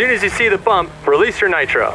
soon as you see the bump, release your nitro.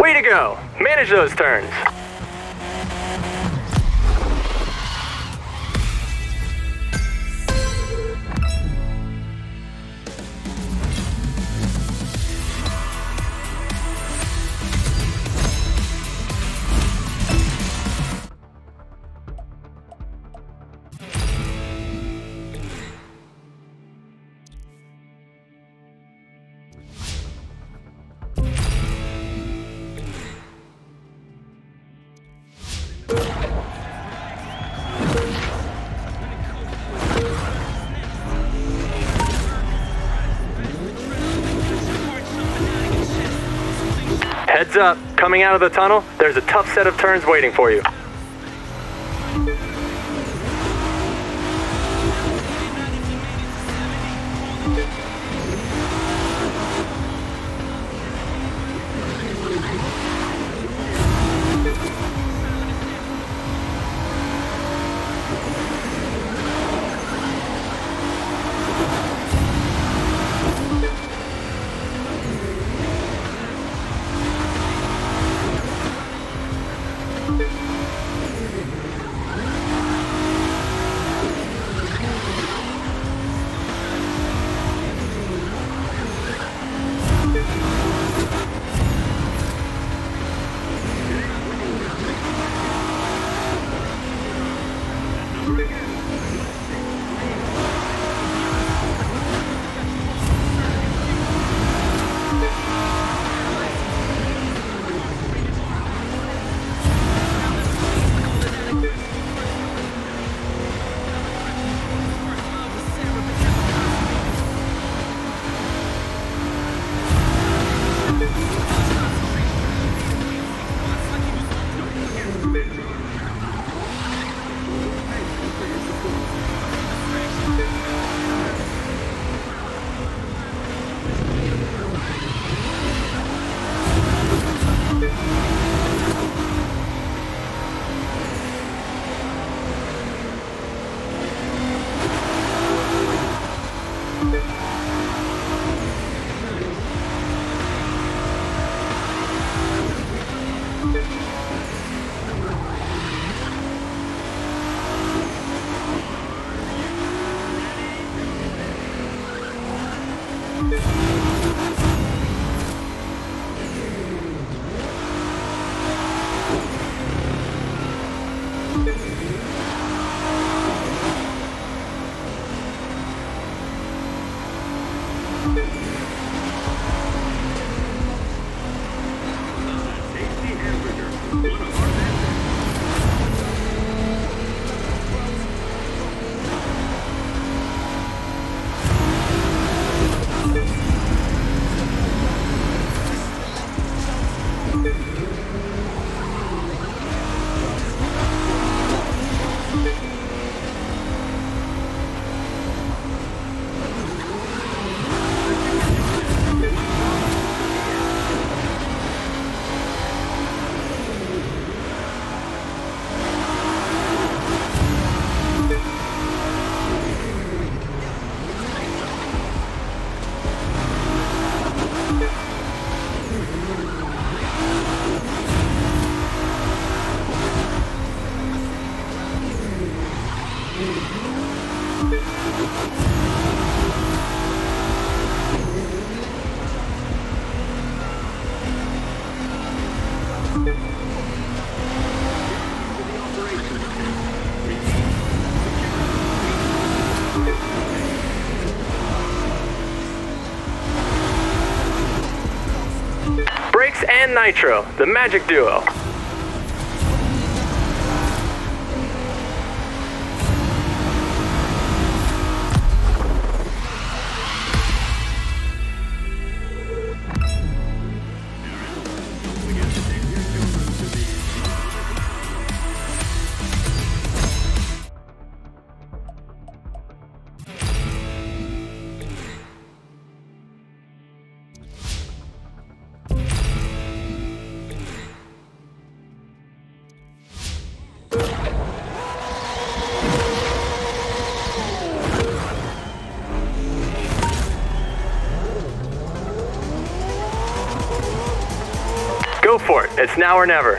Way to go! Manage those turns! Heads up, coming out of the tunnel, there's a tough set of turns waiting for you. Brakes and Nitro, the magic duo. Go for it. It's now or never.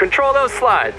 Control those slides.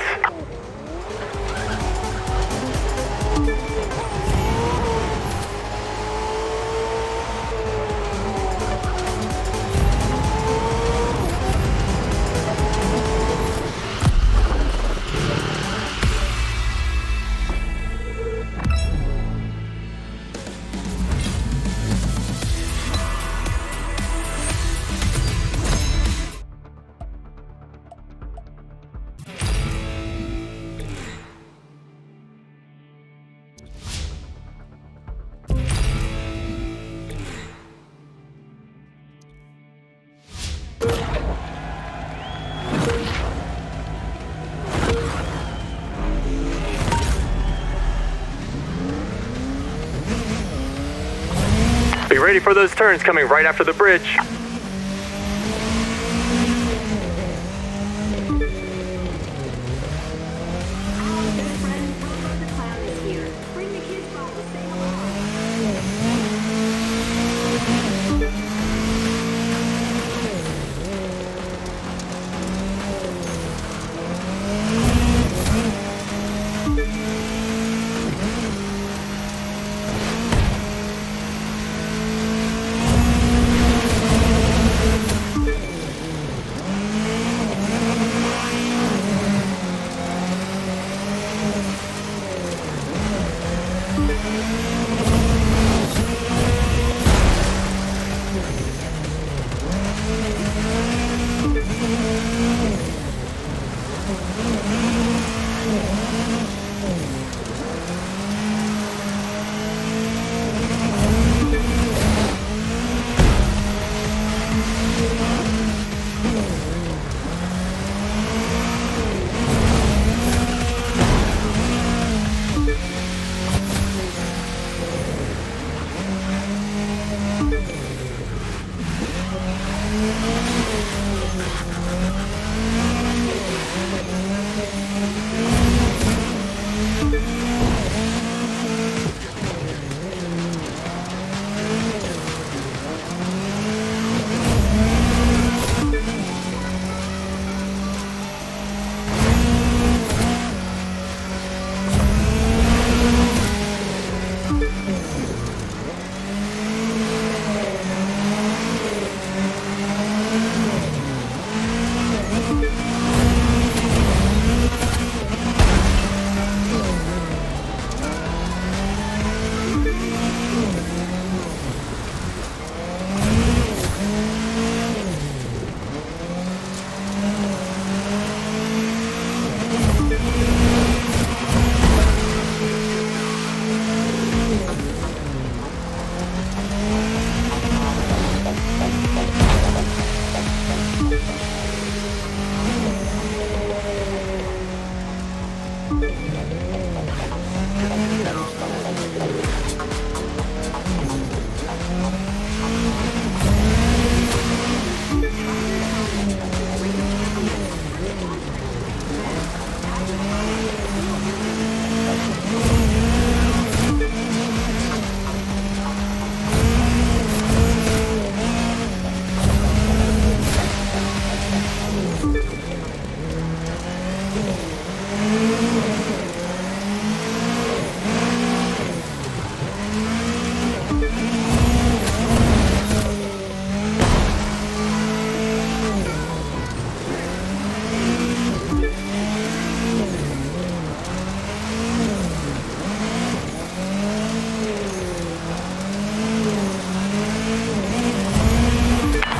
Be ready for those turns coming right after the bridge.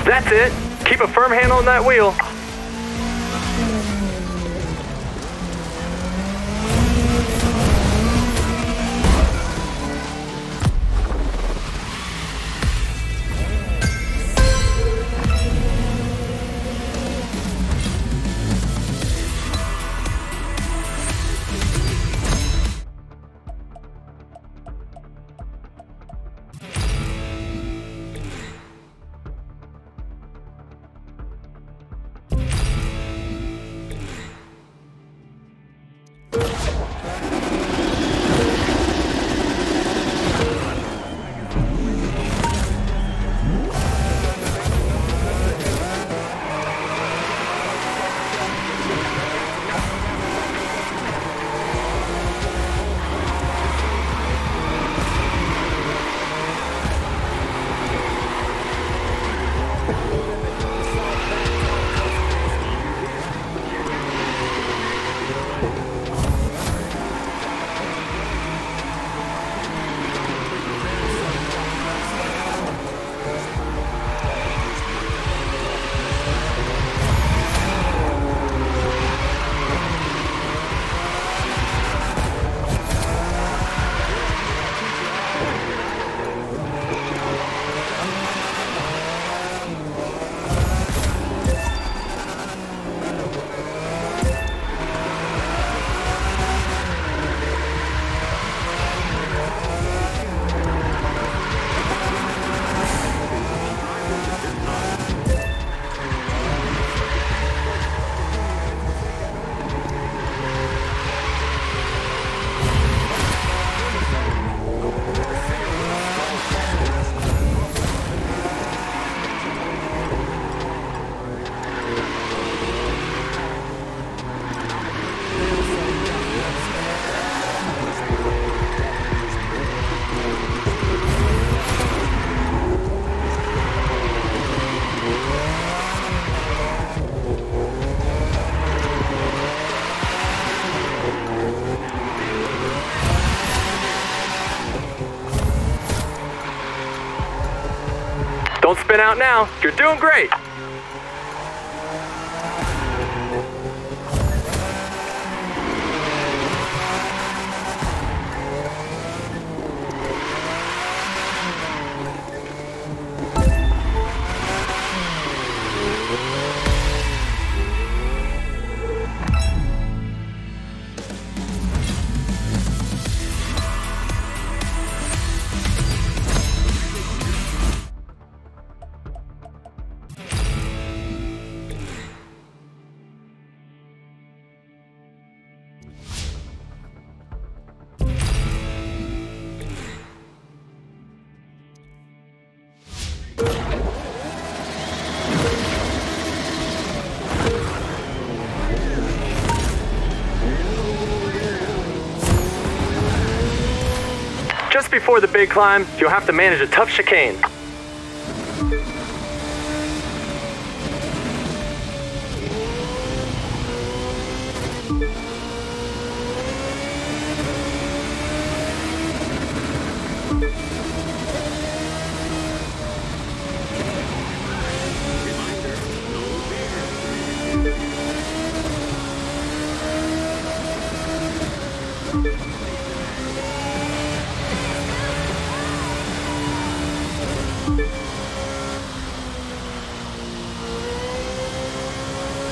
That's it. Keep a firm handle on that wheel. Don't spin out now. You're doing great. Before the big climb, you'll have to manage a tough chicane.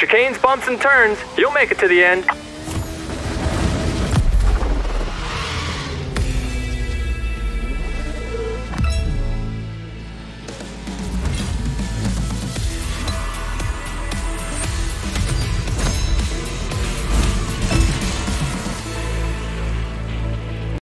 Chicanes, bumps, and turns, you'll make it to the end.